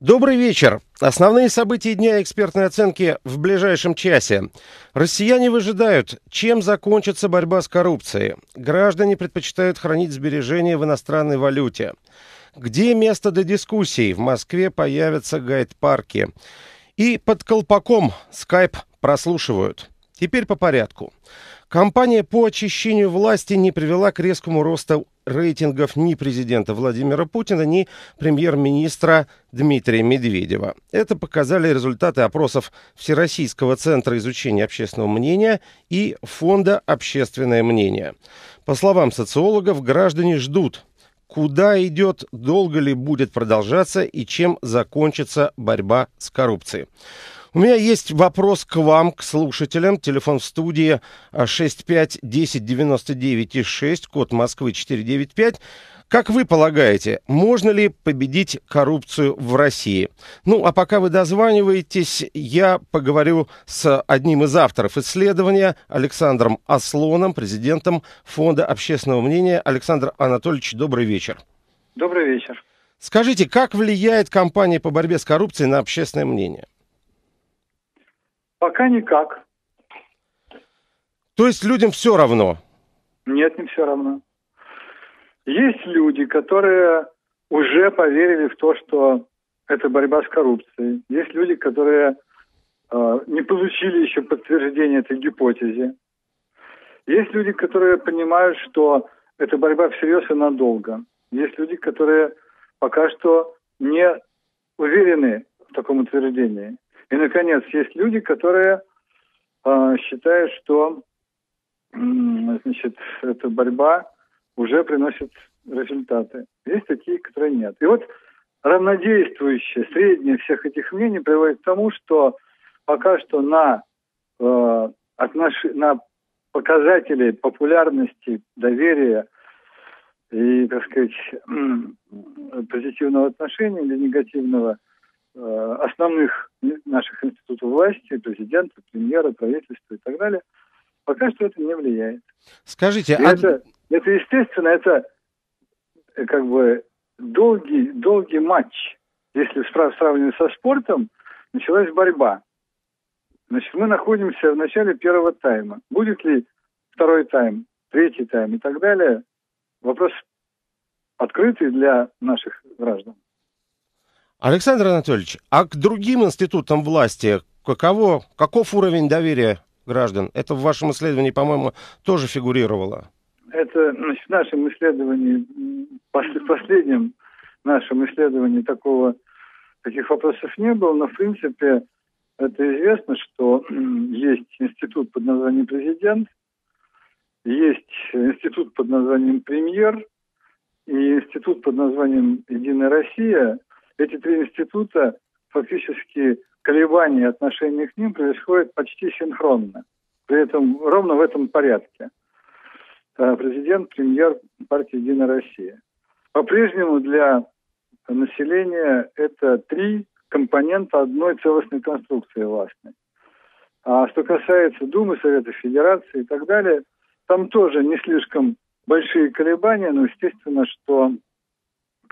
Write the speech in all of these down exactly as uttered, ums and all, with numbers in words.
Добрый вечер. Основные события дня экспертной оценки в ближайшем часе. Россияне выжидают, чем закончится борьба с коррупцией. Граждане предпочитают хранить сбережения в иностранной валюте. Где место для дискуссий? В Москве появятся гайд-парки. И под колпаком Skype прослушивают. Теперь по порядку. Кампания по очищению власти не привела к резкому росту рейтингов ни президента Владимира Путина, ни премьер-министра Дмитрия Медведева. Это показали результаты опросов Всероссийского центра изучения общественного мнения и Фонда общественное мнение. По словам социологов, граждане ждут, куда идет, долго ли будет продолжаться и чем закончится борьба с коррупцией. У меня есть вопрос к вам, к слушателям. Телефон в студии шесть пять десять девяносто девять шесть, код Москвы четыреста девяносто пять. Как вы полагаете, можно ли победить коррупцию в России? Ну, а пока вы дозваниваетесь, я поговорю с одним из авторов исследования, Александром Ослоном, президентом Фонда общественного мнения. Александр Анатольевич, добрый вечер. Добрый вечер. Скажите, как влияет кампания по борьбе с коррупцией на общественное мнение? Пока никак. То есть людям все равно? Нет, не все равно. Есть люди, которые уже поверили в то, что это борьба с коррупцией. Есть люди, которые э, не получили еще подтверждение этой гипотезе. Есть люди, которые понимают, что это борьба всерьез и надолго. Есть люди, которые пока что не уверены в таком утверждении. И, наконец, есть люди, которые э, считают, что э, значит, эта борьба уже приносит результаты. Есть такие, которые нет. И вот равнодействующее, среднее всех этих мнений приводит к тому, что пока что на, э, отнош... на показатели популярности, доверия и, так сказать, э, позитивного отношения или негативного основных наших институтов власти, президента, премьера, правительства и так далее, пока что это не влияет. Скажите, а... это, это, естественно, это как бы долгий, долгий матч. Если сравнивать со спортом, началась борьба. Значит, мы находимся в начале первого тайма. Будет ли второй тайм, третий тайм и так далее? Вопрос открытый для наших граждан. Александр Анатольевич, а к другим институтам власти каково, каков уровень доверия граждан? Это в вашем исследовании, по-моему, тоже фигурировало. Это, значит, в нашем исследовании, в последнем нашем исследовании такого, таких вопросов не было, но, в принципе, это известно, что есть институт под названием президент, есть институт под названием премьер и институт под названием «Единая Россия». Эти три института, фактически колебания отношений к ним происходят почти синхронно. При этом ровно в этом порядке. Президент, премьер партии «Единая Россия». По-прежнему для населения это три компонента одной целостной конструкции властной. А что касается Думы, Совета Федерации и так далее, там тоже не слишком большие колебания, но естественно, что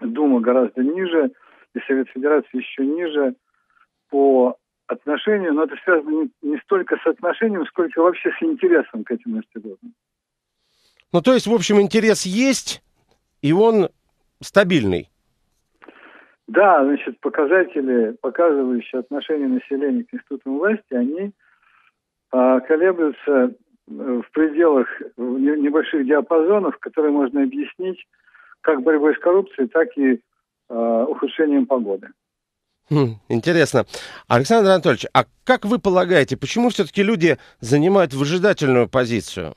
Дума гораздо ниже, и Совет Федерации еще ниже по отношению, но это связано не столько с отношением, сколько вообще с интересом к этим институтам. Ну, то есть, в общем, интерес есть, и он стабильный. Да, значит, показатели, показывающие отношение населения к институтам власти, они а, колеблются в пределах в небольших диапазонов, которые можно объяснить как борьбой с коррупцией, так и ухудшением погоды. Хм, интересно. Александр Анатольевич, а как вы полагаете, почему все-таки люди занимают выжидательную позицию?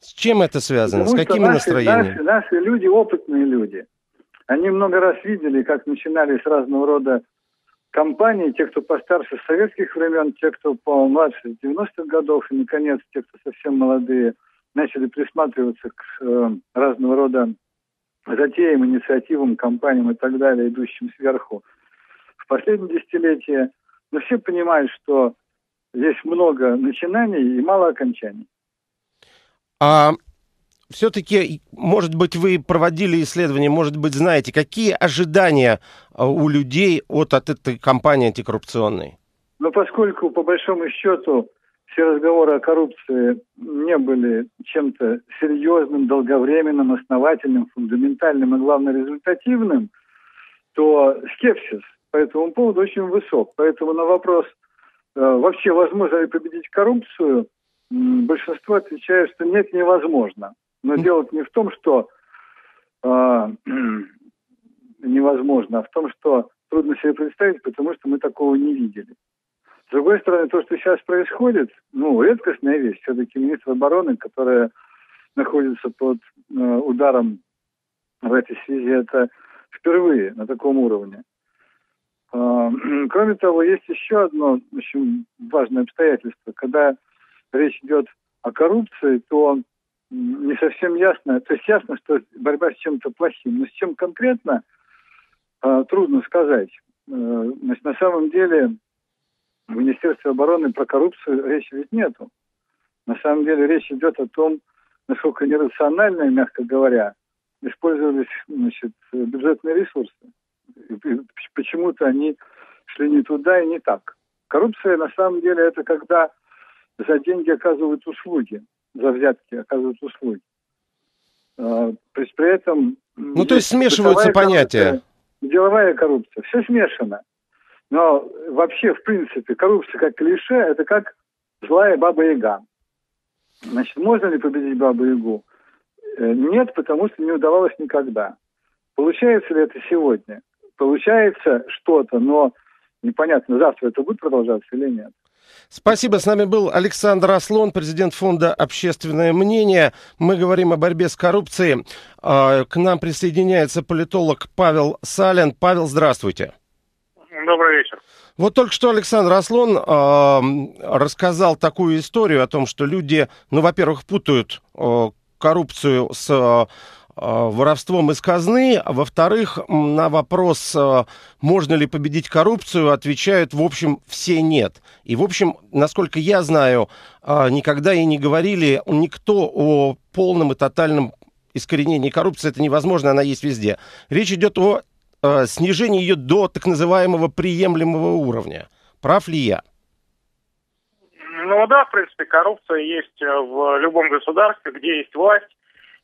С чем это связано? Потому с какими наши, настроениями? Наши, наши люди опытные люди. Они много раз видели, как начинались разного рода компании, те, кто постарше с советских времен, те, кто помладше с девяностых годов, и, наконец, те, кто совсем молодые, начали присматриваться к э, разного рода затеям, инициативам, компаниям и так далее, идущим сверху в последние десятилетия. Но все понимают, что здесь много начинаний и мало окончаний. А все-таки, может быть, вы проводили исследования, может быть, знаете, какие ожидания у людей от, от этой кампании антикоррупционной? Но поскольку, по большому счету, все разговоры о коррупции не были чем-то серьезным, долговременным, основательным, фундаментальным и, главное, результативным, то скепсис по этому поводу очень высок. Поэтому на вопрос, вообще возможно ли победить коррупцию, большинство отвечает, что нет, невозможно. Но дело не в том, что э, невозможно, а в том, что трудно себе представить, потому что мы такого не видели. С другой стороны, то, что сейчас происходит, ну, редкостная вещь. Все-таки министр обороны, которая находится под э, ударом в этой связи, это впервые на таком уровне. Э, кроме того, есть еще одно очень важное обстоятельство. Когда речь идет о коррупции, то не совсем ясно. То есть ясно, что борьба с чем-то плохим. Но с чем конкретно, э, трудно сказать. Э, значит, на самом деле... В Министерстве обороны про коррупцию речи ведь нету. На самом деле речь идет о том, насколько нерационально, мягко говоря, использовались, значит, бюджетные ресурсы. И почему-то они шли не туда и не так. Коррупция на самом деле это когда за деньги оказывают услуги, за взятки оказывают услуги. При этом... Ну то есть смешиваются понятия. Деловая коррупция. Все смешано. Но вообще, в принципе, коррупция как клише, это как злая баба-яга. Значит, можно ли победить бабу-ягу? Нет, потому что не удавалось никогда. Получается ли это сегодня? Получается что-то, но непонятно, завтра это будет продолжаться или нет. Спасибо. С нами был Александр Ослон, президент фонда «Общественное мнение». Мы говорим о борьбе с коррупцией. К нам присоединяется политолог Павел Салин. Павел, здравствуйте. Добрый вечер. Вот только что Александр Ослон э, рассказал такую историю о том, что люди, ну, во-первых, путают э, коррупцию с э, воровством из казны, а во-вторых, на вопрос, э, можно ли победить коррупцию, отвечают, в общем, все нет. И, в общем, насколько я знаю, э, никогда и не говорили никто о полном и тотальном искоренении коррупции. Это невозможно, она есть везде. Речь идет о снижение ее до так называемого приемлемого уровня. Прав ли я? Ну да, в принципе, коррупция есть в любом государстве, где есть власть,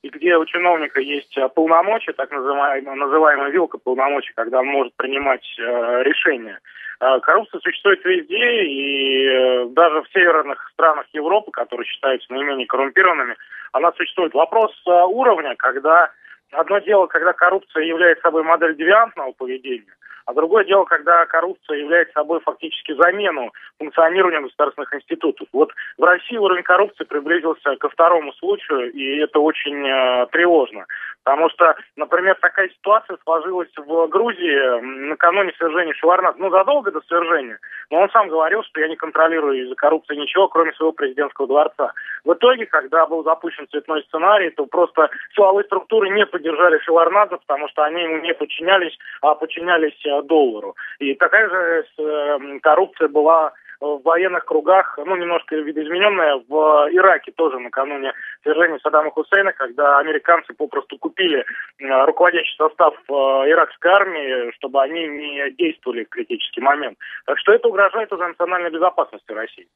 и где у чиновника есть полномочия, так называемая, называемая вилка полномочий, когда он может принимать э, решения. Э, коррупция существует везде, и э, даже в северных странах Европы, которые считаются наименее коррумпированными, она существует. Вопрос э, уровня, когда... Одно дело, когда коррупция является собой модель девиантного поведения, а другое дело, когда коррупция является собой фактически замену функционированию государственных институтов. Вот в России уровень коррупции приблизился ко второму случаю, и это очень э, тревожно. Потому что, например, такая ситуация сложилась в Грузии накануне свержения Шеварднадзе, ну, задолго до свержения, но он сам говорил, что я не контролирую из-за коррупции ничего, кроме своего президентского дворца. В итоге, когда был запущен цветной сценарий, то просто силовые структуры не поддержали Шеварднадзе, потому что они ему не подчинялись, а подчинялись доллару. И такая же коррупция была в военных кругах, ну, немножко видоизмененная, в Ираке тоже накануне свержения Саддама Хусейна, когда американцы попросту купили э, руководящий состав э, иракской армии, чтобы они не действовали в критический момент. Так что это угрожает уже национальной безопасности России.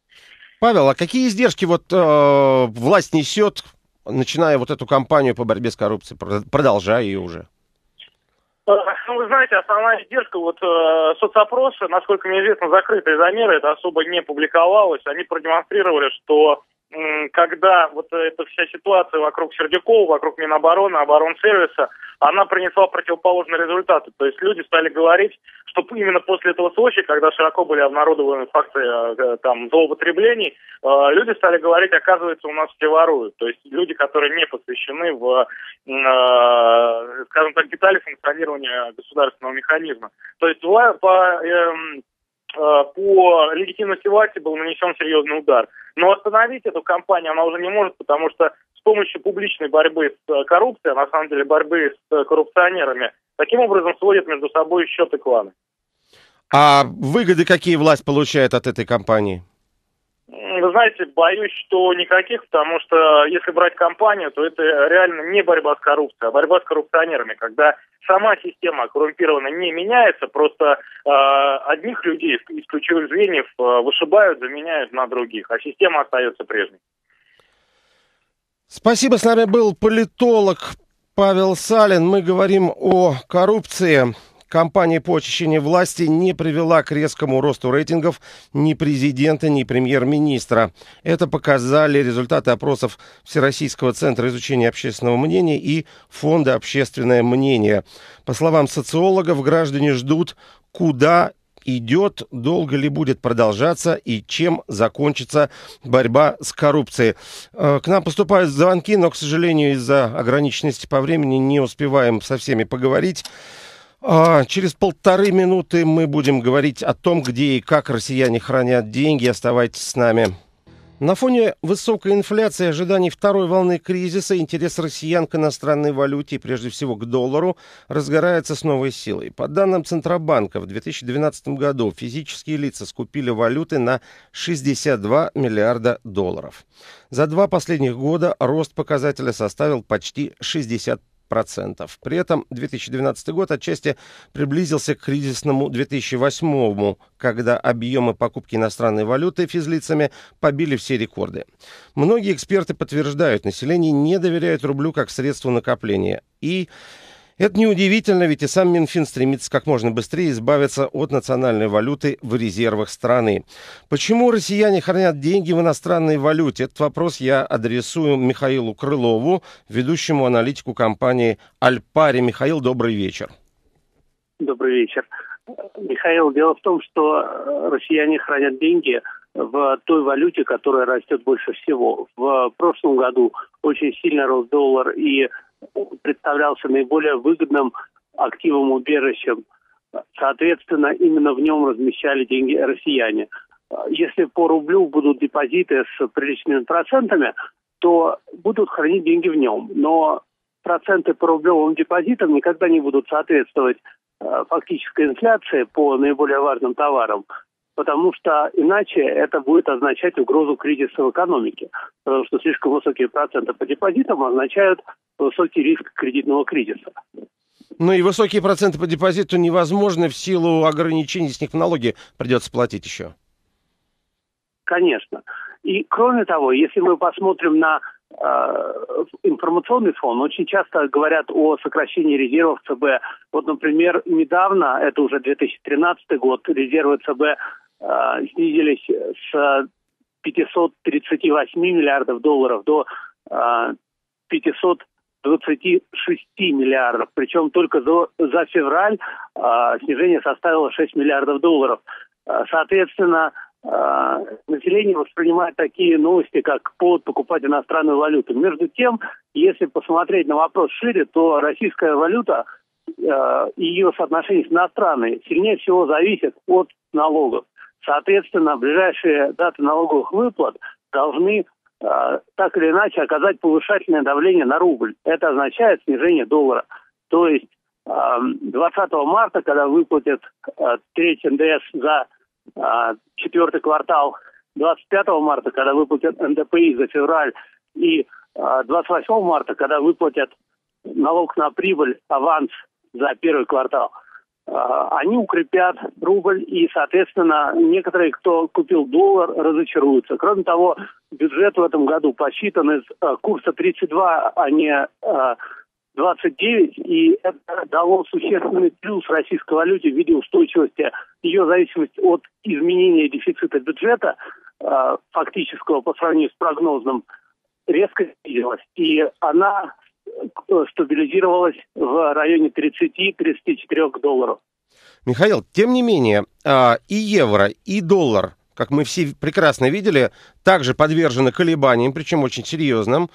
Павел, а какие издержки вот э, власть несет, начиная вот эту кампанию по борьбе с коррупцией, продолжая ее уже? Ну, вы знаете, основная издержка, вот э, соцопросы, насколько мне известно, закрытые замеры, это особо не публиковалось, они продемонстрировали, что э, когда вот эта вся ситуация вокруг Сердюкова, вокруг Минобороны, Оборонсервиса, она принесла противоположные результаты. То есть люди стали говорить, что именно после этого случая, когда широко были обнародованы факты э, там, злоупотреблений, э, люди стали говорить, оказывается, у нас все воруют. То есть люди, которые не посвящены в, э, скажем так, детали функционирования государственного механизма. То есть по, э, по легитимности власти был нанесен серьезный удар. Но остановить эту кампанию она уже не может, потому что с помощью публичной борьбы с коррупцией, а на самом деле борьбы с коррупционерами, таким образом сводят между собой счеты кланы. А выгоды какие власть получает от этой кампании? Вы знаете, боюсь, что никаких, потому что если брать компанию, то это реально не борьба с коррупцией, а борьба с коррупционерами, когда сама система коррумпирована не меняется, просто э, одних людей из ключевых звеньев э, вышибают, заменяют на других, а система остается прежней. Спасибо, с нами был политолог Павел Салин. Мы говорим о коррупции. Кампания по очищению власти не привела к резкому росту рейтингов ни президента, ни премьер-министра. Это показали результаты опросов Всероссийского центра изучения общественного мнения и Фонда общественное мнение. По словам социологов, граждане ждут, куда идет, долго ли будет продолжаться и чем закончится борьба с коррупцией. К нам поступают звонки, но, к сожалению, из-за ограниченности по времени не успеваем со всеми поговорить. Через полторы минуты мы будем говорить о том, где и как россияне хранят деньги. Оставайтесь с нами. На фоне высокой инфляции, ожиданий второй волны кризиса, интерес россиян к иностранной валюте и прежде всего к доллару разгорается с новой силой. По данным Центробанка, в две тысячи двенадцатом году физические лица скупили валюты на шестьдесят два миллиарда долларов. За два последних года рост показателя составил почти шестьдесят процентов. процентов. При этом две тысячи двенадцатый год отчасти приблизился к кризисному две тысячи восьмому, когда объемы покупки иностранной валюты физлицами побили все рекорды. Многие эксперты подтверждают, население не доверяет рублю как средству накопления. И это неудивительно, ведь и сам Минфин стремится как можно быстрее избавиться от национальной валюты в резервах страны. Почему россияне хранят деньги в иностранной валюте? Этот вопрос я адресую Михаилу Крылову, ведущему аналитику компании «Альпари». Михаил, добрый вечер. Добрый вечер. Михаил, дело в том, что россияне хранят деньги в той валюте, которая растет больше всего. В прошлом году очень сильно рос доллар и представлялся наиболее выгодным активом убежищем. Соответственно, именно в нем размещали деньги россияне. Если по рублю будут депозиты с приличными процентами, то будут хранить деньги в нем. Но проценты по рублевым депозитам никогда не будут соответствовать фактической инфляции по наиболее важным товарам, потому что иначе это будет означать угрозу кризиса в экономике, потому что слишком высокие проценты по депозитам означают высокий риск кредитного кризиса. Ну и высокие проценты по депозиту невозможны в силу ограничений, с них налоги придется платить еще. Конечно. И кроме того, если мы посмотрим на э, информационный фон, очень часто говорят о сокращении резервов ЦБ. Вот, например, недавно, это уже две тысячи тринадцатый год, резервы ЦБ снизились с пятисот тридцати восьми миллиардов долларов до пятисот двадцати шести миллиардов. Причем только за, за февраль а, снижение составило шесть миллиардов долларов. Соответственно, а, население воспринимает такие новости, как повод покупать иностранную валюту. Между тем, если посмотреть на вопрос шире, то российская валюта и ее соотношение с иностранной сильнее всего зависит от налогов. Соответственно, ближайшие даты налоговых выплат должны э, так или иначе оказать повышательное давление на рубль. Это означает снижение доллара. То есть э, двадцатого марта, когда выплатят э, третий эн дэ эс за э, четвертый квартал, двадцать пятого марта, когда выплатят эн дэ пэ и за февраль, и э, двадцать восьмого марта, когда выплатят налог на прибыль, аванс за первый квартал, они укрепят рубль, и, соответственно, некоторые, кто купил доллар, разочаруются. Кроме того, бюджет в этом году посчитан из курса тридцать два, а не двадцать девять, и это дало существенный плюс российской валюте в виде устойчивости. Ее зависимость от изменения дефицита бюджета, фактического по сравнению с прогнозным, резко снизилась, и она стабилизировалась в районе тридцати-тридцати четырёх долларов. Михаил, тем не менее, и евро, и доллар, как мы все прекрасно видели, также подвержены колебаниям, причем очень серьезным.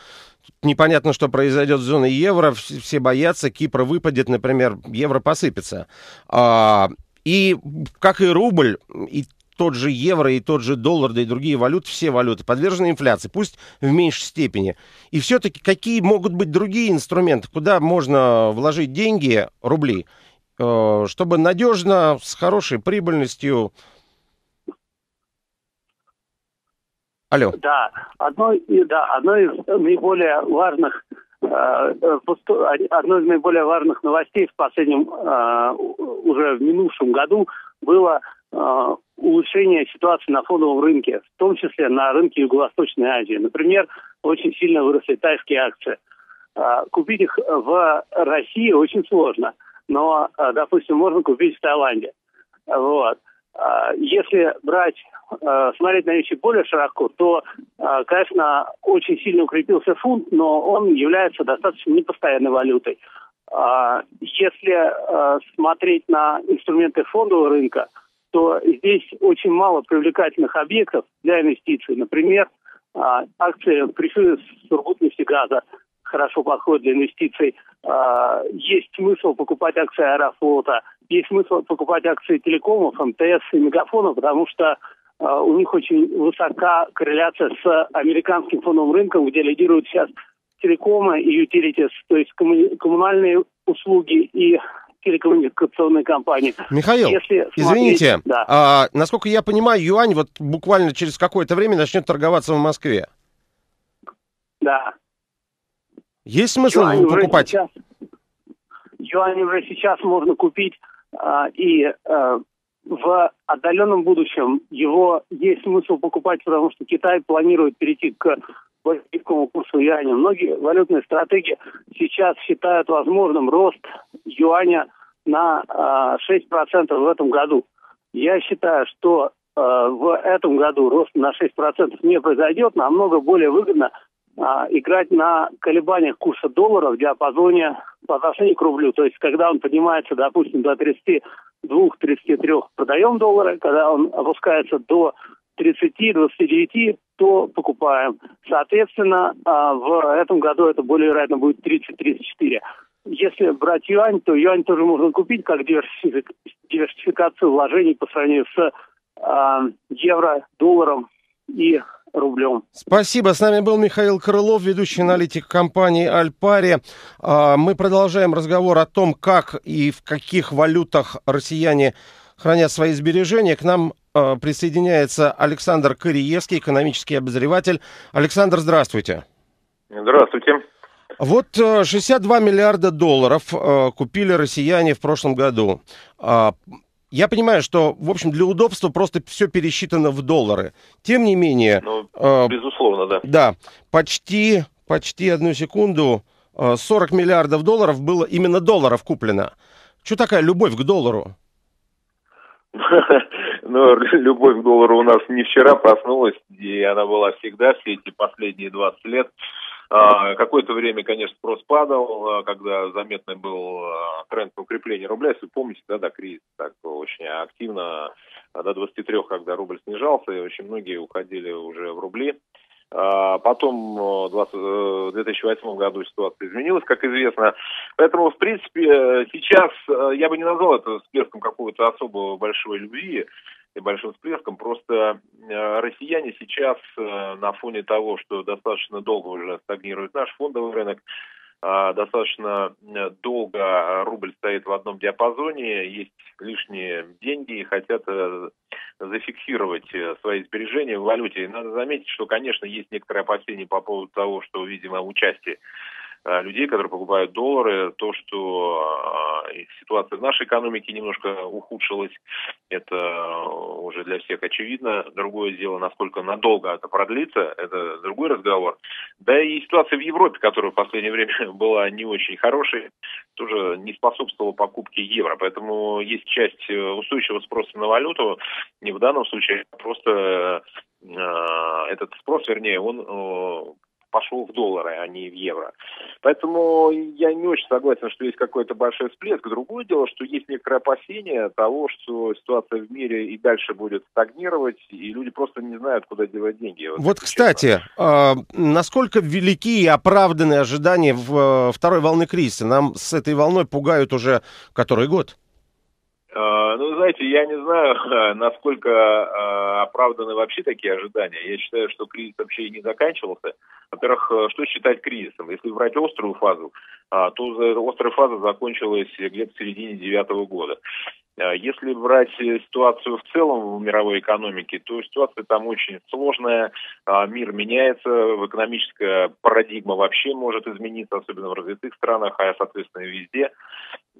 Непонятно, что произойдет с зоной евро, все боятся, Кипр выпадет, например, евро посыпется. И как и рубль, и тот же евро, и тот же доллар, да и другие валюты, все валюты подвержены инфляции, пусть в меньшей степени. И все-таки какие могут быть другие инструменты, куда можно вложить деньги, рубли, чтобы надежно, с хорошей прибыльностью? Алло. Да, одно, да, одно из наиболее важных одной из наиболее важных новостей в последнем, уже в минувшем году, было улучшение ситуации на фондовом рынке, в том числе на рынке Юго-Восточной Азии. Например, очень сильно выросли тайские акции. Купить их в России очень сложно, но, допустим, можно купить в Таиланде. Вот. Если брать, смотреть на вещи более широко, то, конечно, очень сильно укрепился фунт, но он является достаточно непостоянной валютой. Если смотреть на инструменты фондового рынка, то здесь очень мало привлекательных объектов для инвестиций. Например, акции префилы Сургутнефтегаза хорошо подходят для инвестиций. Есть смысл покупать акции Аэрофлота, есть смысл покупать акции телекомов, МТС и Мегафона, потому что у них очень высока корреляция с американским фондовым рынком, где лидируют сейчас телекомы и utilities, то есть комму- коммунальные услуги и телекоммуникационной компании. Михаил, если извините, смотреть, да. а, насколько я понимаю, юань вот буквально через какое-то время начнет торговаться в Москве. Да. Есть смысл юань его покупать? Сейчас, юань уже сейчас можно купить, а, и а, в отдаленном будущем его есть смысл покупать, потому что Китай планирует перейти к большому курсу юаня. Многие валютные стратегии сейчас считают возможным рост юаня на шесть процентов в этом году. Я считаю, что в этом году рост на шесть процентов не произойдет. Намного более выгодно играть на колебаниях курса доллара в диапазоне по отношению к рублю. То есть, когда он поднимается, допустим, до тридцати двух - тридцати трёх, продаем доллары, когда он опускается до тридцати - двадцати девяти, то покупаем. Соответственно, в этом году это более вероятно будет тридцать - тридцать четыре. Если брать юань, то юань тоже можно купить как диверсификацию вложений по сравнению с евро, долларом и рублем. Спасибо. С нами был Михаил Крылов, ведущий аналитик компании «Альпари». Мы продолжаем разговор о том, как и в каких валютах россияне хранят свои сбережения. К нам э, присоединяется Александр Кареевский, экономический обозреватель. Александр, здравствуйте. Здравствуйте. Вот э, шестьдесят два миллиарда долларов э, купили россияне в прошлом году. Э, я понимаю, что, в общем, для удобства просто все пересчитано в доллары. Тем не менее... Ну, безусловно, да. Э, да. Почти, почти одну секунду, э, сорок миллиардов долларов было именно долларов куплено. Что такая любовь к доллару? Но любовь к доллару у нас не вчера проснулась, и она была всегда, все эти последние двадцать лет. А, какое-то время, конечно, спрос падал, когда заметный был тренд укрепления рубля. Если помните, да, до кризиса так очень активно, до двадцати трёх, когда рубль снижался, и очень многие уходили уже в рубли. Потом в две тысячи восьмом году ситуация изменилась, как известно. Поэтому, в принципе, сейчас я бы не назвал это всплеском какого-то особого большой любви и большим всплеском. Просто россияне сейчас на фоне того, что достаточно долго уже стагнирует наш фондовый рынок, достаточно долго рубль стоит в одном диапазоне, есть лишние деньги и хотят зафиксировать свои сбережения в валюте. И надо заметить, что, конечно, есть некоторые опасения по поводу того, что, видимо, участие людей, которые покупают доллары, то, что ситуация в нашей экономике немножко ухудшилась, это уже для всех очевидно. Другое дело, насколько надолго это продлится, это другой разговор. Да и ситуация в Европе, которая в последнее время была не очень хорошей, тоже не способствовала покупке евро. Поэтому есть часть устойчивого спроса на валюту, и в данном случае просто этот спрос, вернее, он... пошел в доллары, а не в евро. Поэтому я не очень согласен, что есть какой-то большой всплеск. Другое дело, что есть некоторое опасение того, что ситуация в мире и дальше будет стагнировать, и люди просто не знают, куда девать деньги. Вот, вот кстати, э, насколько велики и оправданы ожидания в, э, второй волны кризиса? Нам с этой волной пугают уже который год? Ну, знаете, я не знаю, насколько оправданы вообще такие ожидания. Я считаю, что кризис вообще и не заканчивался. Во-первых, что считать кризисом? Если брать острую фазу, то острая фаза закончилась где-то в середине две тысячи девятого года. Если брать ситуацию в целом в мировой экономике, то ситуация там очень сложная, мир меняется, экономическая парадигма вообще может измениться, особенно в развитых странах, а, соответственно, везде.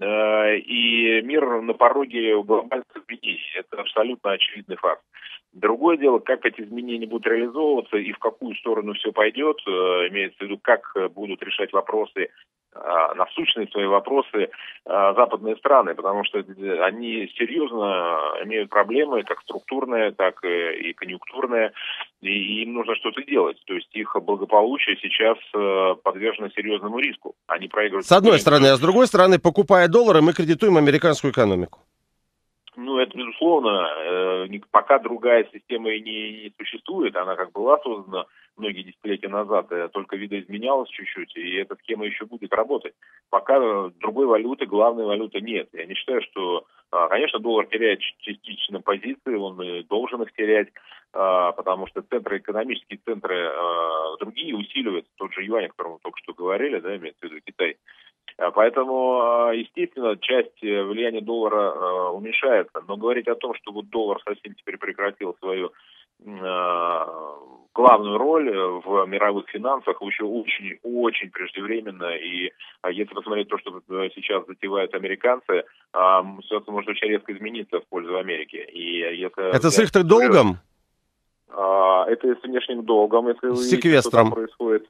И мир на пороге глобальных изменений. Это абсолютно очевидный факт. Другое дело, как эти изменения будут реализовываться и в какую сторону все пойдет, имеется в виду, как будут решать вопросы, насущные свои вопросы западные страны, потому что они серьезно имеют проблемы, как структурные, так и конъюнктурные, и им нужно что-то делать. То есть их благополучие сейчас подвержено серьезному риску. Они проигрывают... С одной стороны, а с другой стороны, покупая доллары, мы кредитуем американскую экономику. Ну, это безусловно. Пока другая система и не, не существует, она как была создана многие десятилетия назад, только видоизменялась чуть-чуть, и эта схема еще будет работать. Пока другой валюты, главной валюты нет. Я не считаю, что, конечно, доллар теряет частично позиции, он и должен их терять, потому что центры, экономические центры другие усиливают, тот же юань, о котором мы только что говорили, да, имеется в виду Китай. Поэтому, естественно, часть влияния доллара уменьшается. Но говорить о том, что вот доллар совсем теперь прекратил свою главную роль в мировых финансах, еще очень-очень преждевременно. И если посмотреть то, что сейчас затевают американцы, ситуация может очень резко измениться в пользу Америки. И если это с их-то долгом? Это и с внешним долгом. Если с секвестром. Что там происходит...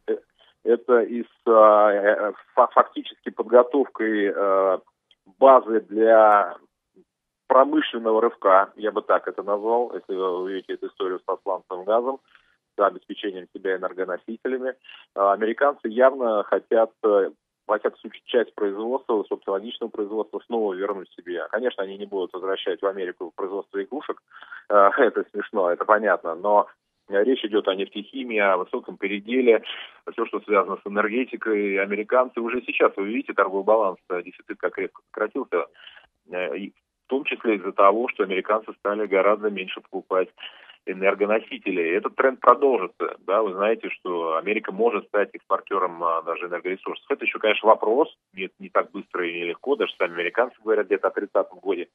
Это и с э, фактически подготовкой э, базы для промышленного рывка, я бы так это назвал, если вы увидите эту историю с сланцевым газом, с обеспечением себя энергоносителями. Американцы явно хотят, во всяком случае, часть производства, собственно, логичного производства снова вернуть себе. Конечно, они не будут возвращать в Америку производство игрушек, э, это смешно, это понятно, но... Речь идет о нефтехимии, о высоком переделе, все, что связано с энергетикой. Американцы уже сейчас, вы видите, торговый баланс, дефицит как резко сократился, в том числе из-за того, что американцы стали гораздо меньше покупать энергоносители. Этот тренд продолжится. Да, вы знаете, что Америка может стать экспортером даже энергоресурсов. Это еще, конечно, вопрос. Нет, не так быстро и нелегко. Даже сами американцы говорят где-то о тридцатом годе.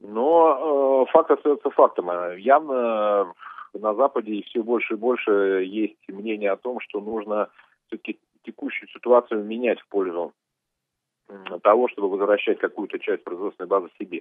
Но э, факт остается фактом. Явно... На Западе все больше и больше есть мнение о том, что нужно все-таки текущую ситуацию менять в пользу того, чтобы возвращать какую-то часть производственной базы себе.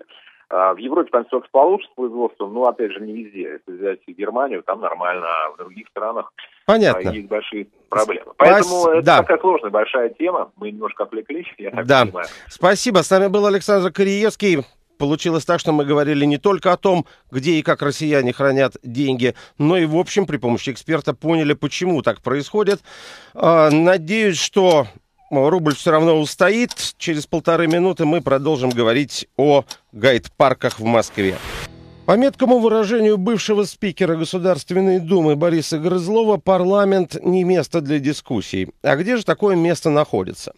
В Европе там все получится с производством, но, опять же, не везде. Если взять Германию, там нормально, а в других странах понятно. Есть большие проблемы. Поэтому Пас... это да. такая сложная, большая тема. Мы немножко отвлеклись, я так да. понимаю. Спасибо. С нами был Александр Кареевский. Получилось так, что мы говорили не только о том, где и как россияне хранят деньги, но и, в общем, при помощи эксперта поняли, почему так происходит. Надеюсь, что рубль все равно устоит. Через полторы минуты мы продолжим говорить о гайд-парках в Москве. По меткому выражению бывшего спикера Государственной Думы Бориса Грызлова, парламент не место для дискуссий. А где же такое место находится?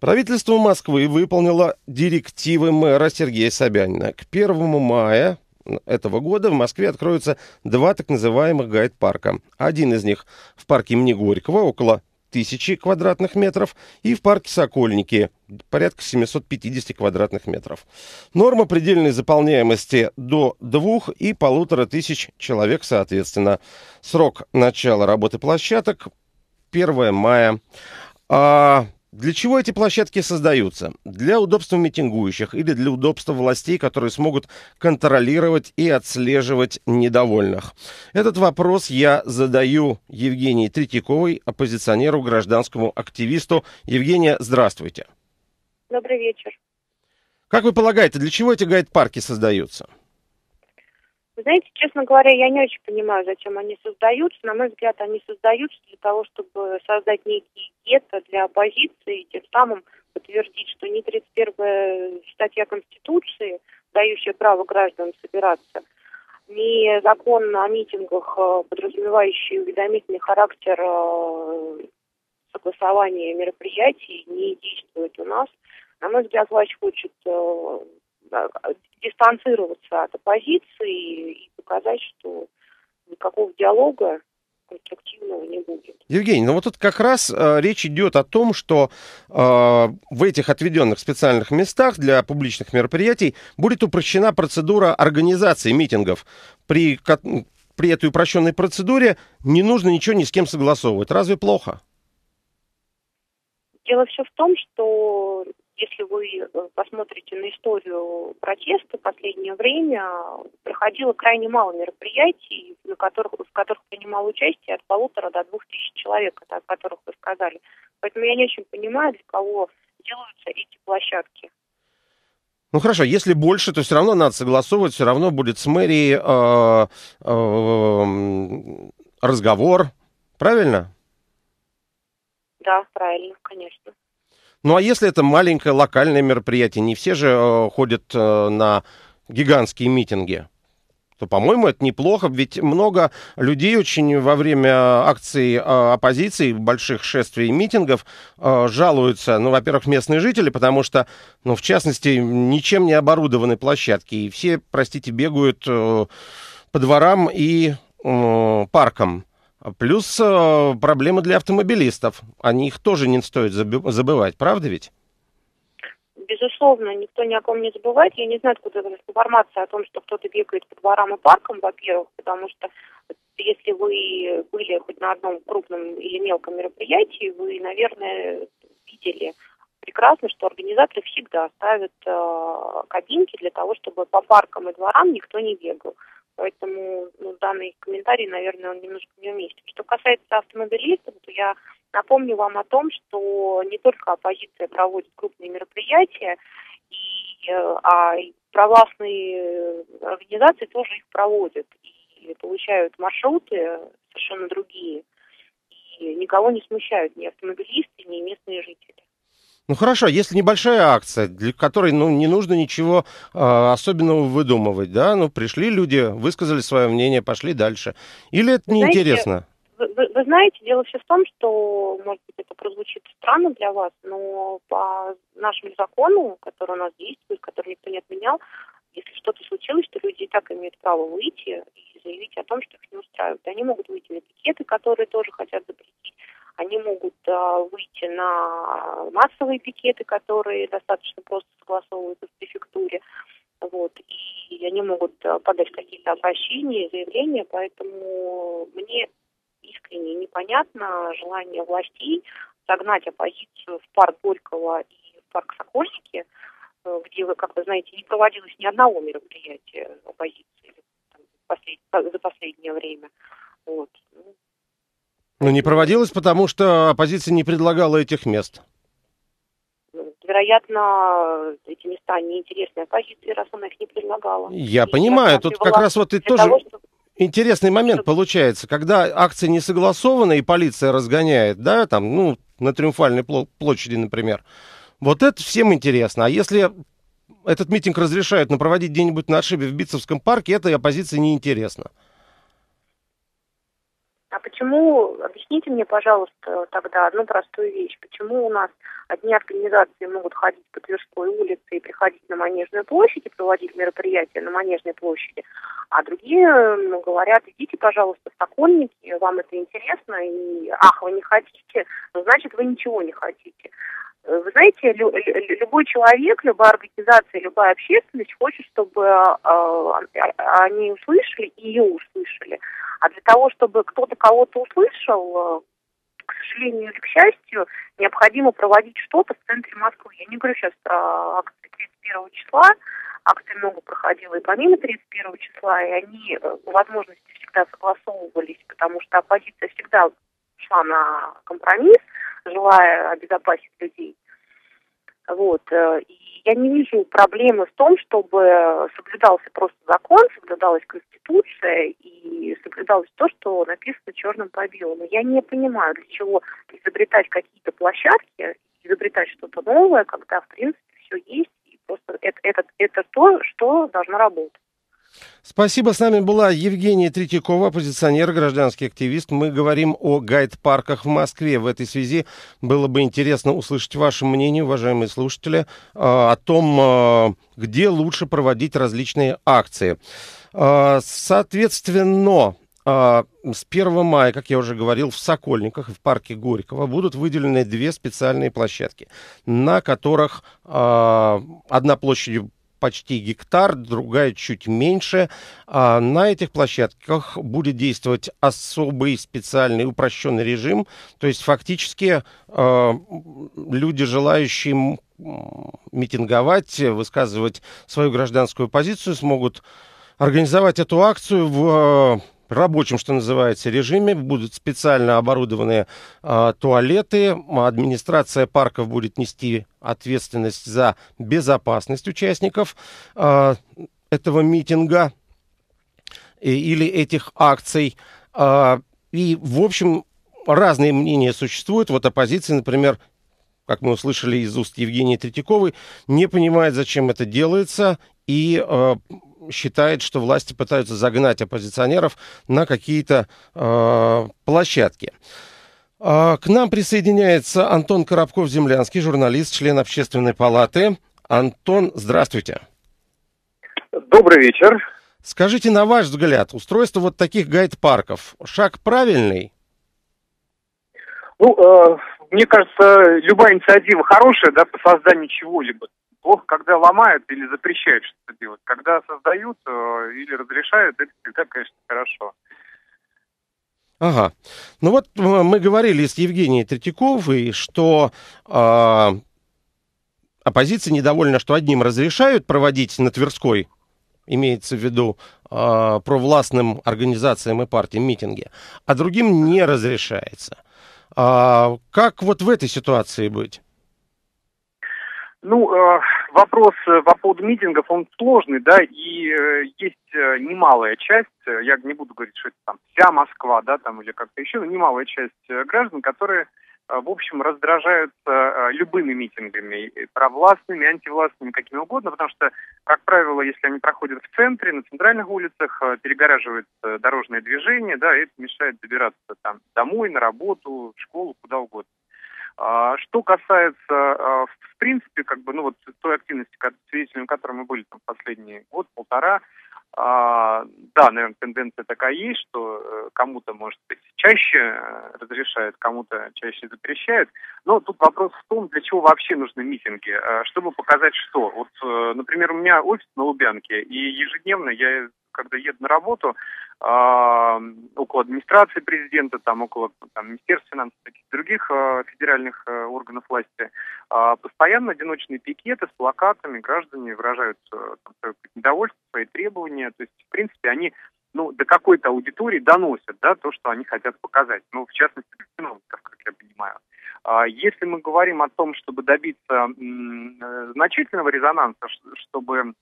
Правительство Москвы выполнило директивы мэра Сергея Собянина. К первому мая этого года в Москве откроются два так называемых гайд-парка. Один из них в парке имени Горького, около тысячи квадратных метров, и в парке Сокольники порядка семисот пятидесяти квадратных метров. Норма предельной заполняемости до двух и полутора тысяч человек соответственно. Срок начала работы площадок первое мая. А для чего эти площадки создаются? Для удобства митингующих или для удобства властей, которые смогут контролировать и отслеживать недовольных? Этот вопрос я задаю Евгении Третьяковой, оппозиционеру, гражданскому активисту. Евгения, здравствуйте. Добрый вечер. Как вы полагаете, для чего эти гайд-парки создаются? Вы знаете, честно говоря, я не очень понимаю, зачем они создаются. На мой взгляд, они создаются для того, чтобы создать некие гетто для оппозиции и тем самым подтвердить, что не тридцать первая статья Конституции, дающая право гражданам собираться, ни закон о митингах, подразумевающий уведомительный характер согласования мероприятий, не действует у нас. На мой взгляд, власть хочет... дистанцироваться от оппозиции и показать, что никакого диалога конструктивного не будет. Евгений, ну вот тут как раз э, речь идет о том, что э, в этих отведенных специальных местах для публичных мероприятий будет упрощена процедура организации митингов. При, при этой упрощенной процедуре не нужно ничего ни с кем согласовывать. Разве плохо? Дело все в том, что если вы посмотрите на историю протеста, в последнее время проходило крайне мало мероприятий, на которых, в которых принимало участие от полутора до двух тысяч человек, о которых вы сказали. Поэтому я не очень понимаю, для кого делаются эти площадки. Ну хорошо, если больше, то все равно надо согласовывать, все равно будет с мэрией э, э, разговор, правильно? Да, правильно, конечно. Ну а если это маленькое локальное мероприятие, не все же э, ходят э, на гигантские митинги, то, по-моему, это неплохо, ведь много людей очень во время акций э, оппозиции, больших шествий и митингов э, жалуются, ну, во-первых, местные жители, потому что, ну, в частности, ничем не оборудованы площадки, и все, простите, бегают э, по дворам и э, паркам. Плюс э, проблемы для автомобилистов. О них тоже не стоит забывать, правда ведь? Безусловно, никто ни о ком не забывает. Я не знаю, откуда информация о том, что кто-то бегает по дворам и паркам, во-первых, потому что если вы были хоть на одном крупном или мелком мероприятии, вы, наверное, видели прекрасно, что организаторы всегда ставят э, кабинки для того, чтобы по паркам и дворам никто не бегал. Поэтому, ну, данный комментарий, наверное, он немножко неуместен. Что касается автомобилистов, то я напомню вам о том, что не только оппозиция проводит крупные мероприятия, и, а и провластные организации тоже их проводят. И получают маршруты совершенно другие. И никого не смущают ни автомобилисты, ни местные жители. Ну хорошо, если небольшая акция, для которой, ну, не нужно ничего э, особенного выдумывать, да, ну пришли люди, высказали свое мнение, пошли дальше. Или это неинтересно? Вы, вы, вы знаете, дело все в том, что, может быть, это прозвучит странно для вас, но по нашему закону, который у нас действует, который никто не отменял, если что-то случилось, то люди и так имеют право выйти и заявить о том, что их не устраивает. Они могут выйти на пикеты, которые тоже хотят запретить. Они могут а, выйти на массовые пикеты, которые достаточно просто согласовываются в префектуре. Вот. И они могут подать какие-то обращения, заявления. Поэтому мне искренне непонятно желание властей согнать оппозицию в парк Горького и в парк Сокольники, где, как вы знаете, не проводилось ни одного мероприятия оппозиции за последнее время. Вот. Ну, не проводилось, потому что оппозиция не предлагала этих мест. Вероятно, эти места неинтересны оппозиции, раз она их не предлагала. Я и понимаю, тут как раз вот и тоже того, чтобы... интересный момент чтобы... получается, когда акции не согласованы и полиция разгоняет, да, там, ну, на Триумфальной площади, например. Вот это всем интересно. А если этот митинг разрешают, но проводить где-нибудь на отшибе в Битцевском парке, это оппозиции неинтересно. А почему, объясните мне, пожалуйста, тогда одну простую вещь, почему у нас одни организации могут ходить по Тверской улице и приходить на Манежную площадь и проводить мероприятия на Манежной площади, а другие, ну, говорят, идите, пожалуйста, в Сокольники, вам это интересно, и ах, вы не хотите, ну, значит, вы ничего не хотите. Вы знаете, лю- любой человек, любая организация, любая общественность хочет, чтобы э, они услышали и ее услышали. А для того, чтобы кто-то кого-то услышал, к сожалению или к счастью, необходимо проводить что-то в центре Москвы. Я не говорю сейчас про акции тридцать первого числа. Акция много проходила и помимо тридцать первого числа, и они по возможности всегда согласовывались, потому что оппозиция всегда шла на компромисс, желая обезопасить людей. Вот. И я не вижу проблемы в том, чтобы соблюдался просто закон, соблюдалась Конституция и соблюдалось то, что написано черным по белому. Я не понимаю, для чего изобретать какие-то площадки, изобретать что-то новое, когда, в принципе, все есть, и просто это, это, это то, что должно работать. Спасибо. С нами была Евгения Третьякова, оппозиционер, гражданский активист. Мы говорим о гайд-парках в Москве. В этой связи было бы интересно услышать ваше мнение, уважаемые слушатели, о том, где лучше проводить различные акции. Соответственно, С первого мая, как я уже говорил, в Сокольниках и в парке Горького будут выделены две специальные площадки, на которых э, одна площадью почти гектар, другая чуть меньше. А на этих площадках будет действовать особый специальный упрощенный режим. То есть фактически э, люди, желающие митинговать, высказывать свою гражданскую позицию, смогут организовать эту акцию в... Э, рабочем, что называется, режиме. Будут специально оборудованные э, туалеты. Администрация парков будет нести ответственность за безопасность участников э, этого митинга и, или этих акций. Э, и, в общем, разные мнения существуют. Вот оппозиция, например, как мы услышали из уст Евгении Третьяковой, не понимает, зачем это делается, и... Э, считает, что власти пытаются загнать оппозиционеров на какие-то э, площадки. Э, к нам присоединяется Антон Коробков-Землянский, журналист, член Общественной палаты. Антон, здравствуйте. Добрый вечер. Скажите, на ваш взгляд, устройство вот таких гайд-парков, шаг правильный? Ну, э, мне кажется, любая инициатива хорошая, да, по созданию чего-либо. Плохо, когда ломают или запрещают что-то делать. Когда создают э, или разрешают, это всегда, конечно, хорошо. Ага. Ну вот мы говорили с Евгенией Третьяковой, что э, оппозиция недовольна, что одним разрешают проводить на Тверской, имеется в виду э, провластным организациям и партиям митинги, а другим не разрешается. Э, как вот в этой ситуации быть? Ну, э, вопрос по поводу митингов, он сложный, да, и э, есть э, немалая часть, я не буду говорить, что это там вся Москва, да, там, или как-то еще, но немалая часть э, граждан, которые, э, в общем, раздражаются э, любыми митингами, провластными, антивластными, какими угодно, потому что, как правило, если они проходят в центре, на центральных улицах, э, перегораживают э, дорожное движение, да, и это мешает добираться там домой, на работу, в школу, куда угодно. Что касается, в принципе, как бы, ну вот той активности, свидетелями которой мы были там последний год-полтора, да, наверное, тенденция такая есть, что кому-то, может быть, чаще разрешают, кому-то чаще запрещают. Но тут вопрос в том, для чего вообще нужны митинги, чтобы показать что. Вот, например, у меня офис на Лубянке, и ежедневно я, когда еду на работу, э, около администрации президента, там около там, Министерства финансов, таких других э, федеральных э, органов власти, э, постоянно одиночные пикеты с плакатами, граждане выражают э, свое недовольство, свои требования. То есть, в принципе, они ну, до какой-то аудитории доносят, да, то, что они хотят показать. Ну, в частности, чиновников, как я понимаю. Если мы говорим о том, чтобы добиться м- м- значительного резонанса, чтобы...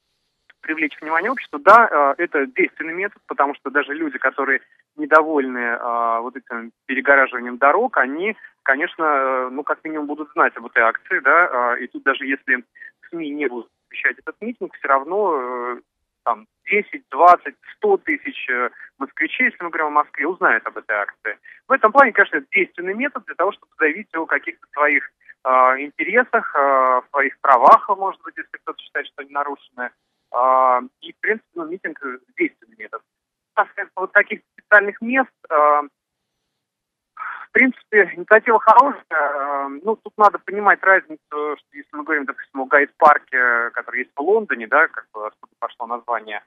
привлечь внимание общества, да, это действенный метод, потому что даже люди, которые недовольны а, вот этим перегораживанием дорог, они, конечно, ну, как минимум будут знать об этой акции, да, и тут даже если СМИ не будут освещать этот митинг, все равно там десять, двадцать, сто тысяч москвичей, если мы говорим о Москве, узнают об этой акции. В этом плане, конечно, это действенный метод для того, чтобы заявить о каких-то своих а, интересах, а, своих правах, может быть, если кто-то считает, что они нарушены. И, в принципе, ну, митинг действенный метод. Вот таких специальных мест, в принципе, инициатива хорошая. Ну, тут надо понимать разницу, что если мы говорим, допустим, о гайд-парке, который есть в Лондоне, да, как бы откуда пошло название,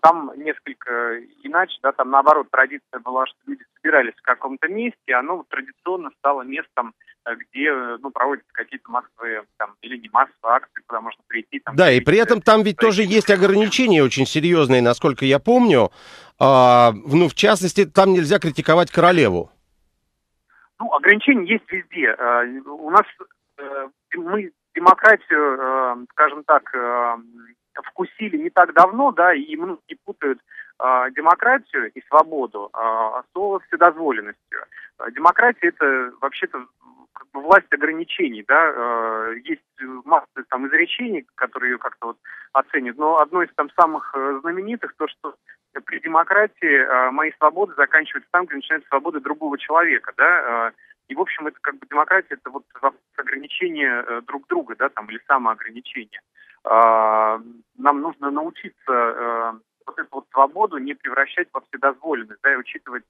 там несколько иначе, да, там, наоборот, традиция была, что люди собирались в каком-то месте, оно традиционно стало местом, где, ну, проводятся какие-то массовые, там, или не массовые акции, куда можно прийти. Там, да, и при этом там ведь тоже есть ограничения очень серьезные, насколько я помню. А, ну, в частности, там нельзя критиковать королеву. Ну, ограничения есть везде. А, у нас, а, мы демократию, а, скажем так, а, вкусили не так давно, да, и многие путают э, демократию и свободу э, со вседозволенностью. Демократия — это вообще-то как бы власть ограничений, да, э, есть масса там изречений, которые ее как-то вот оценят, но одно из там самых знаменитых, то, что при демократии э, мои свободы заканчиваются там, где начинаются свободы другого человека, да, э, и, в общем, это как бы демократия — это вот ограничение э, друг друга, да, там, или самоограничение. Нам нужно научиться э, вот эту вот свободу не превращать во вседозволенность, да, и учитывать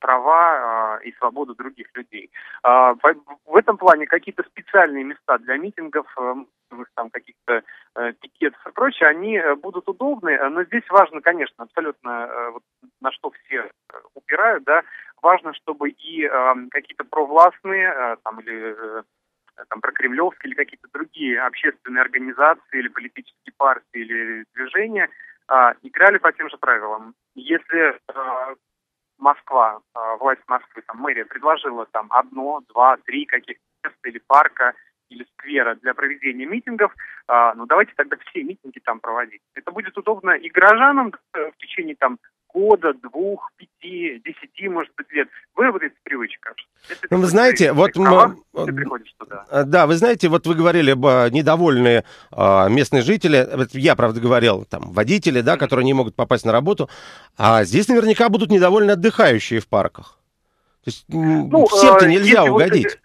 права э, и свободу других людей. Э, в, в этом плане какие-то специальные места для митингов, э, там каких-то э, пикетов и прочее, они будут удобны, но здесь важно, конечно, абсолютно э, вот, на что все упирают, да, важно, чтобы и э, какие-то провластные, э, там, или э, там, прокремлевские, или какие-то другие общественные организации, или политические партии, или движения э, играли по тем же правилам. Если э, Москва, власть Москвы, там, мэрия предложила там одно, два, три каких-то места или парка, или сквера для проведения митингов, ну давайте тогда все митинги там проводить. Это будет удобно и горожанам в течение там года, двух, пяти, десяти, может быть, лет. Выработается привычка. Ну, вы знаете, вот... Права, ты приходишь туда. Да, вы знаете, вот вы говорили об недовольные а, местные жители. Я, правда, говорил, там, водители, да, mm-hmm. которые не могут попасть на работу. А здесь наверняка будут недовольны отдыхающие в парках. То есть ну, всем-то э, нельзя угодить.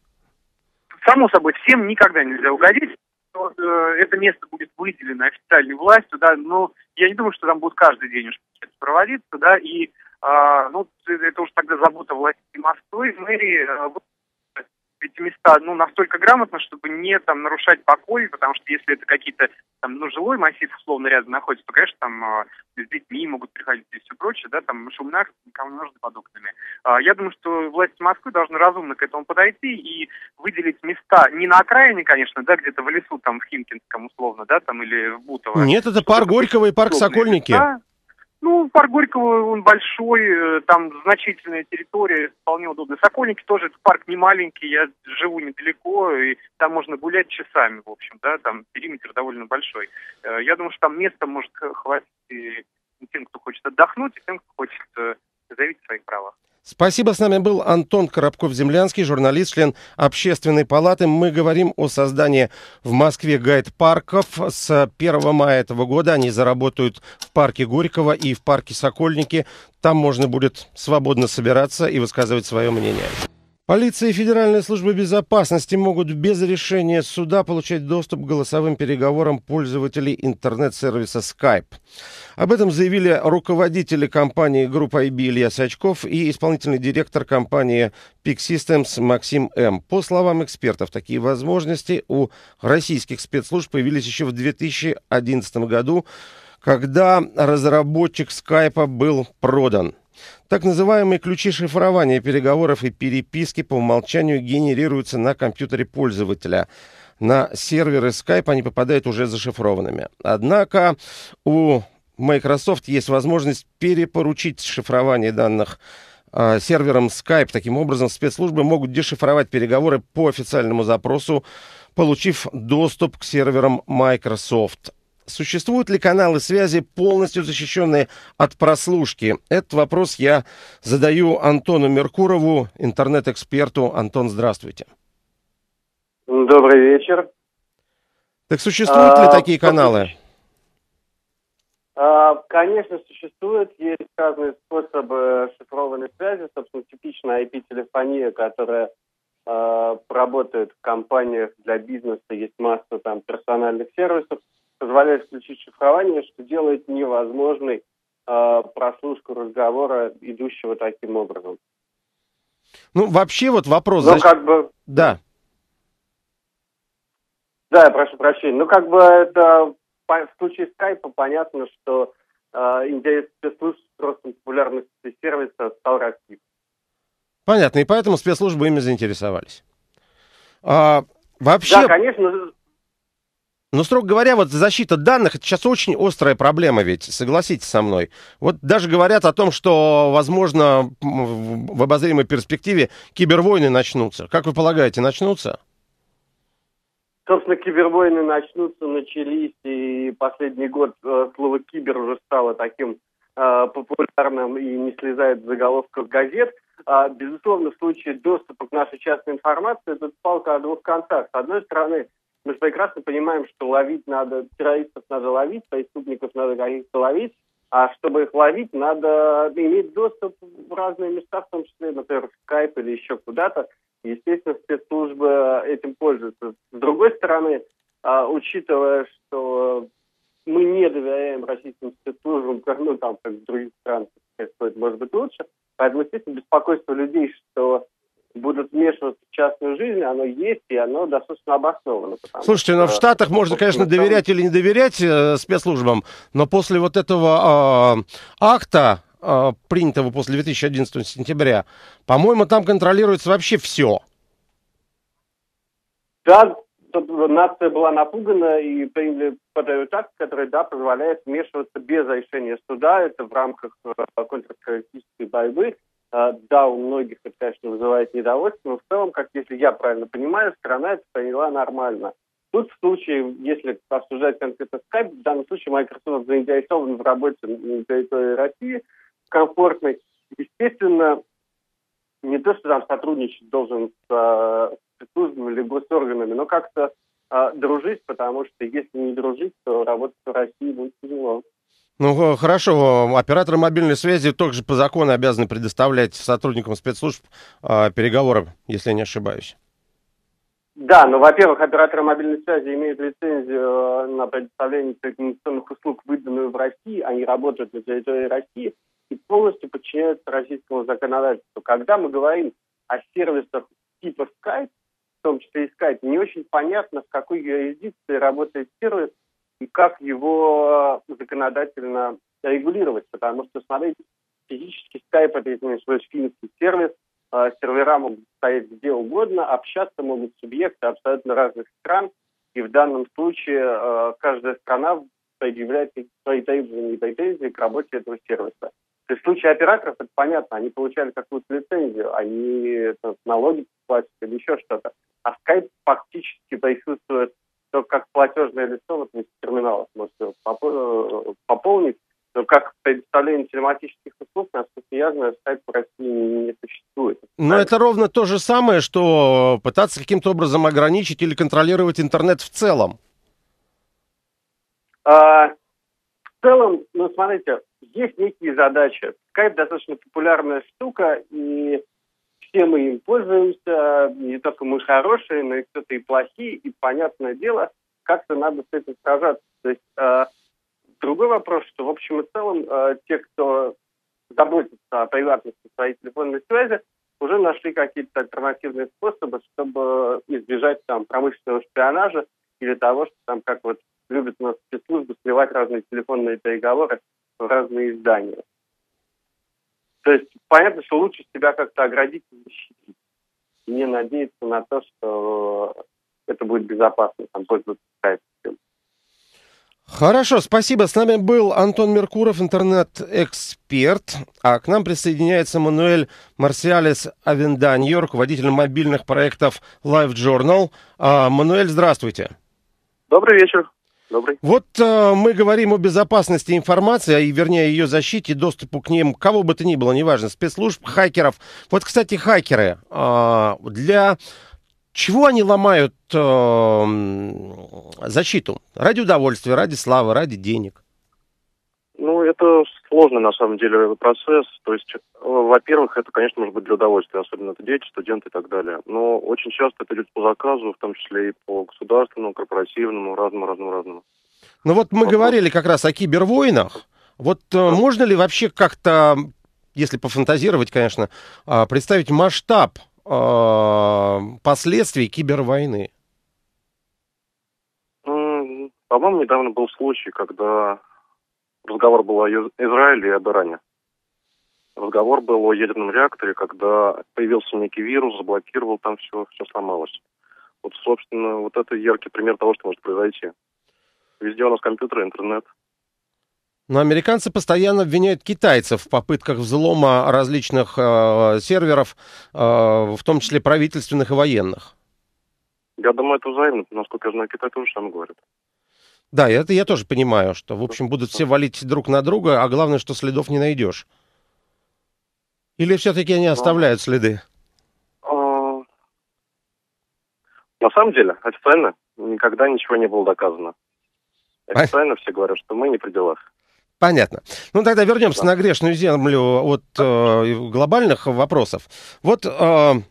Вот, само собой, всем никогда нельзя угодить. Это место будет выделено официальной властью, да, но я не думаю, что там будут каждый день уж проводиться, да, и а, ну, это уж тогда забота властей Москвы, мэрии, а, вот, эти места, ну, настолько грамотно, чтобы не там нарушать покой, потому что если это какие-то, там, ну, жилой массив, условно, рядом находится, то, конечно, там а, с детьми могут приходить и все прочее, да, там шумно, никому не нужно под окнами. А, я думаю, что власти Москвы должны разумно к этому подойти и выделить места не на окраине, конечно, да, где-то в лесу, там, в Химкинском, условно, да, там, или в Бутово. Нет, это парк Горького и парк Сокольники. Места. Ну, парк Горького, он большой, там значительная территория, вполне удобно. Сокольники тоже, этот парк не маленький, я живу недалеко, и там можно гулять часами, в общем, да, там периметр довольно большой. Я думаю, что там места может хватить и тем, кто хочет отдохнуть, и тем, кто хочет заявить о своих правах. Спасибо. С нами был Антон Коробков-Землянский, журналист, член Общественной палаты. Мы говорим о создании в Москве гайд-парков. С первого мая этого года они заработают в парке Горького и в парке Сокольники. Там можно будет свободно собираться и высказывать свое мнение. Полиция и Федеральная служба безопасности могут без решения суда получать доступ к голосовым переговорам пользователей интернет-сервиса Skype. Об этом заявили руководители компании группы ай би Илья Сачков и исполнительный директор компании Peak Systems Максим М. По словам экспертов, такие возможности у российских спецслужб появились еще в две тысячи одиннадцатом году, когда разработчик Skype был продан. Так называемые ключи шифрования переговоров и переписки по умолчанию генерируются на компьютере пользователя. На серверы Skype они попадают уже зашифрованными. Однако у Microsoft есть возможность перепоручить шифрование данных э, серверам Skype. Таким образом, спецслужбы могут дешифровать переговоры по официальному запросу, получив доступ к серверам Microsoft. Существуют ли каналы связи, полностью защищенные от прослушки? Этот вопрос я задаю Антону Меркурову, интернет-эксперту. Антон, здравствуйте. Добрый вечер. Так существуют а, ли такие каналы? А, конечно, существуют. Есть разные способы шифрованной связи. Собственно, типичная ай пи-телефония, которая а, работает в компаниях для бизнеса. Есть масса там персональных сервисов, позволяет включить шифрование, что делает невозможной э, прослушку разговора, идущего таким образом. Ну, вообще вот вопрос... Ну, защ... как бы... Да. Да, я прошу прощения. Ну, как бы это... В случае Skype понятно, что э, интерес спецслужб просто популярности сервиса стал расти. Понятно, и поэтому спецслужбы ими заинтересовались. А, вообще... Да, конечно... Но, строго говоря, вот защита данных – это сейчас очень острая проблема ведь, согласитесь со мной. Вот даже говорят о том, что, возможно, в обозримой перспективе кибервойны начнутся. Как вы полагаете, начнутся? Собственно, кибервойны начнутся, начались, и последний год слово «кибер» уже стало таким э, популярным и не слезает с заголовков газет. А, безусловно, в случае доступа к нашей частной информации это палка о двух концах. С одной стороны, мы же прекрасно понимаем, что ловить надо, террористов надо ловить, преступников надо каких-то ловить, а чтобы их ловить, надо иметь доступ в разные места, в том числе, например, в Skype или еще куда-то. Естественно, спецслужбы этим пользуются. С другой стороны, учитывая, что мы не доверяем российским спецслужбам, ну, там, как в других странах, что это может быть лучше. Поэтому, естественно, беспокойство людей, что будут вмешиваться в частную жизнь, оно есть, и оно достаточно обосновано. Слушайте, но в Штатах можно, конечно, доверять или не доверять э, спецслужбам, но после вот этого э, акта, э, принятого после две тысячи одиннадцатого сентября, по-моему, там контролируется вообще все. Да, нация была напугана и приняли подают акт, который, да, позволяет вмешиваться без решения суда, это в рамках э, контртеррористической борьбы. Да, у многих это, конечно, вызывает недовольство, но в целом, как если я правильно понимаю, страна это приняла нормально. Тут в случае, если обсуждать конкретно Skype, в данном случае Microsoft заинтересован в работе на территории России, комфортной. Естественно, не то, что там сотрудничать должен с спецслужбами или госорганами, но как-то а, дружить, потому что если не дружить, то работать в России будет тяжело. Ну, хорошо, операторы мобильной связи также по закону обязаны предоставлять сотрудникам спецслужб э, переговоры, если я не ошибаюсь. Да, но, во-первых, операторы мобильной связи имеют лицензию на предоставление телекоммуникационных услуг, выданную в России, они работают на территории России и полностью подчиняются российскому законодательству. Когда мы говорим о сервисах типа Skype, в том числе и Skype, не очень понятно, в какой юрисдикции работает сервис, и как его законодательно регулировать, потому что, смотрите, физически Skype — это, извиняюсь, финский сервис, э, сервера могут стоять где угодно, общаться могут субъекты абсолютно разных стран, и в данном случае э, каждая страна предъявляет свои требования и претензии к работе этого сервиса. То есть в случае операторов это понятно, они получали какую-то лицензию, они это, налоги платят или еще что-то, а Skype фактически присутствует то как платежное лицо, вот вместо терминала сможете пополнить, но как предоставление телематических услуг, насколько я знаю, Skype в России не существует. Но это ровно то же самое, что пытаться каким-то образом ограничить или контролировать интернет в целом. А, в целом, ну, смотрите, есть некие задачи. Skype достаточно популярная штука, и все мы им пользуемся, не только мы хорошие, но и кто-то и плохие, и, понятное дело, как-то надо с этим сражаться. То есть э, другой вопрос, что в общем и целом э, те, кто заботится о приватности своей телефонной связи, уже нашли какие-то альтернативные способы, чтобы избежать там промышленного шпионажа или того, что там, как вот любят у нас спецслужбы, сливать разные телефонные переговоры в разные издания. То есть понятно, что лучше себя как-то оградить и защитить. Не надеяться на то, что это будет безопасно, там пользоваться Skype. Хорошо, спасибо. С нами был Антон Меркуров, интернет-эксперт. А к нам присоединяется Мануэль Марсиалес Авенда, руководитель мобильных проектов Life Journal. А, Мануэль, здравствуйте. Добрый вечер. Добрый. Вот э, мы говорим о безопасности информации, а и, вернее, ее защите, доступу к ним, кого бы то ни было, неважно, спецслужб, хакеров. Вот, кстати, хакеры. Э, для чего они ломают э, защиту? Ради удовольствия, ради славы, ради денег? Ну, это сложный, на самом деле, процесс. То есть, во-первых, это, конечно, может быть для удовольствия, особенно это дети, студенты и так далее. Но очень часто это люди по заказу, в том числе и по государственному, корпоративному, разному-разному-разному. Ну вот мы а говорили как раз о кибервойнах. Вот а? Можно ли вообще как-то, если пофантазировать, конечно, представить масштаб последствий кибервойны? По-моему, недавно был случай, когда... Разговор был о Израиле и об Иране. Разговор был о ядерном реакторе, когда появился некий вирус, заблокировал, там все, все сломалось. Вот, собственно, вот это яркий пример того, что может произойти. Везде у нас компьютеры, интернет. Но американцы постоянно обвиняют китайцев в попытках взлома различных э, серверов, э, в том числе правительственных и военных. Я думаю, это взаимно. Насколько я знаю, Китай тоже сам говорит. Да, это я тоже понимаю, что, в общем, будут все валить друг на друга, а главное, что следов не найдешь. Или все-таки они оставляют следы? На самом деле, официально никогда ничего не было доказано. Официально а? все говорят, что мы не при делах. Понятно. Ну, тогда вернемся да. на грешную землю от э, глобальных вопросов. Вот... Э,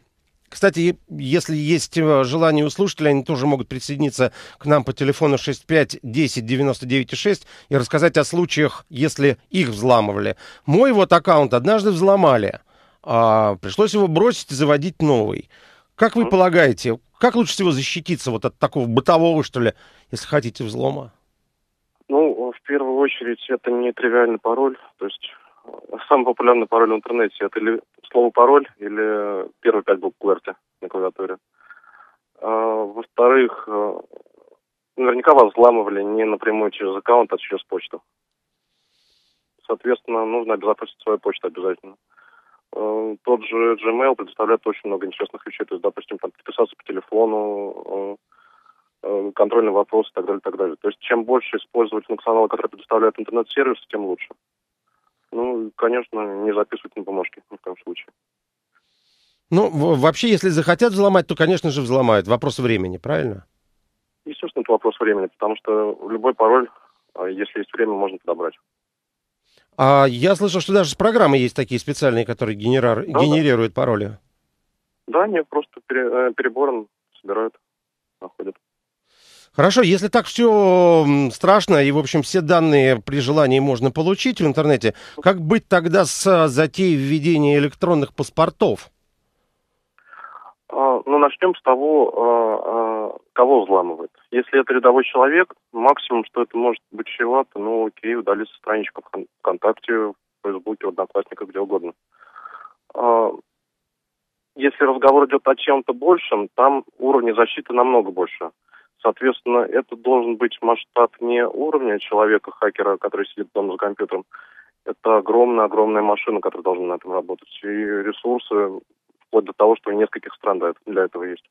Кстати, если есть желание у слушателей, они тоже могут присоединиться к нам по телефону шестьдесят пять десять девяносто девять шесть и рассказать о случаях, если их взламывали. Мой вот аккаунт однажды взломали. А, пришлось его бросить и заводить новый. Как вы полагаете, как лучше всего защититься вот от такого бытового, что ли, если хотите, взлома? Ну, в первую очередь, это не тривиальный пароль. То есть самый популярный пароль в интернете — это или слово «пароль», или первые пять букв куэрти на клавиатуре. А, во-вторых, наверняка вас взламывали не напрямую через аккаунт, а через почту. Соответственно, нужно обезопасить свою почту обязательно. Тот же Gmail предоставляет очень много интересных вещей. То есть, допустим, там, подписаться по телефону, контрольные вопросы и так далее, так далее. То есть, чем больше использовать функционалы, которые предоставляют интернет-сервис, тем лучше. Ну, конечно, не записывать на бумажке ни в коем случае. Ну, вообще, если захотят взломать, то, конечно же, взломают. Вопрос времени, правильно? Естественно, это вопрос времени, потому что любой пароль, если есть время, можно подобрать. А я слышал, что даже программы есть такие специальные, которые генерар... да, генерируют да. пароли. Да, они просто пере... перебором собирают, находят. Хорошо, если так все страшно, и, в общем, все данные при желании можно получить в интернете, как быть тогда с затеей введения электронных паспортов? Ну, начнем с того, кого взламывает. Если это рядовой человек, максимум, что это может быть чревато, ну, окей, удалить страничку ВКонтакте, в Фейсбуке, в Одноклассниках, где угодно. Если разговор идет о чем-то большем, там уровни защиты намного больше. Соответственно, это должен быть масштаб не уровня человека-хакера, который сидит дома за компьютером. Это огромная-огромная машина, которая должна на этом работать. И ресурсы... вплоть до того, что в нескольких странах для этого есть.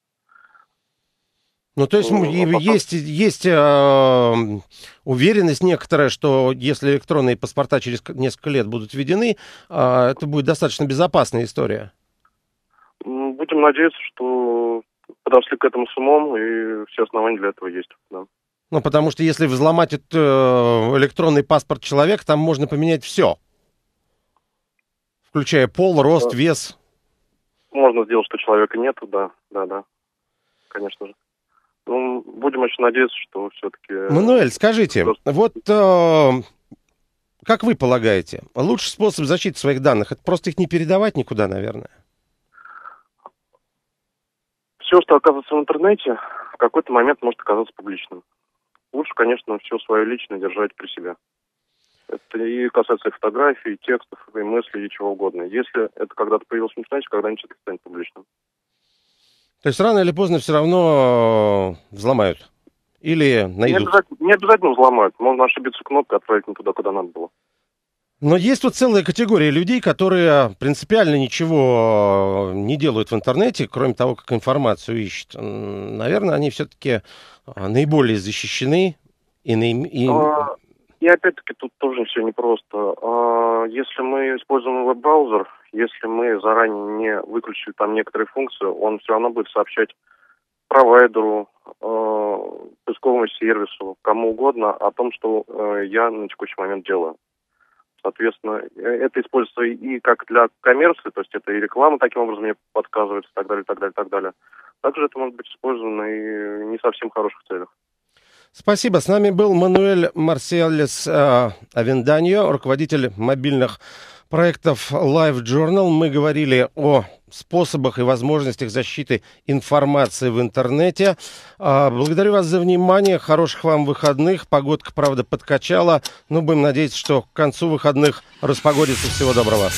Ну, то есть ну, есть, есть э, уверенность некоторая, что если электронные паспорта через несколько лет будут введены, э, это будет достаточно безопасная история? Будем надеяться, что подошли к этому с умом, и все основания для этого есть. Да. Ну, потому что если взломать этот, э, электронный паспорт человека, там можно поменять все, включая пол, рост, да. вес... Можно сделать, что человека нету, да, да, да, конечно же. Ну, будем очень надеяться, что все-таки... Мануэль, скажите, вот э, как вы полагаете, лучший способ защиты своих данных, это просто их не передавать никуда, наверное? Все, что оказывается в интернете, в какой-то момент может оказаться публичным. Лучше, конечно, все свое личное держать при себе. Это и касается и фотографий, и текстов, и мыслей, и чего угодно. Если это когда-то появилось в интернете, когда-нибудь это станет публичным. То есть рано или поздно все равно взломают? Или найдут? Не обязательно, не обязательно взломают. Можно ошибиться кнопкой, отправить не туда, куда надо было. Но есть вот целая категория людей, которые принципиально ничего не делают в интернете, кроме того, как информацию ищут. Наверное, они все-таки наиболее защищены и... наим... и... А... И опять-таки тут тоже все непросто. Если мы используем веб-браузер, если мы заранее не выключили там некоторые функции, он все равно будет сообщать провайдеру, поисковому сервису, кому угодно о том, что я на текущий момент делаю. Соответственно, это используется и как для коммерции, то есть это и реклама таким образом мне подсказывается, и так далее, и так далее, и так далее. Также это может быть использовано и не совсем в хороших целях. Спасибо. С нами был Мануэль Марсиалес Авенданьо, руководитель мобильных проектов Life Journal. Мы говорили о способах и возможностях защиты информации в интернете. Благодарю вас за внимание. Хороших вам выходных. Погодка, правда, подкачала. Но будем надеяться, что к концу выходных распогодится. Всего доброго.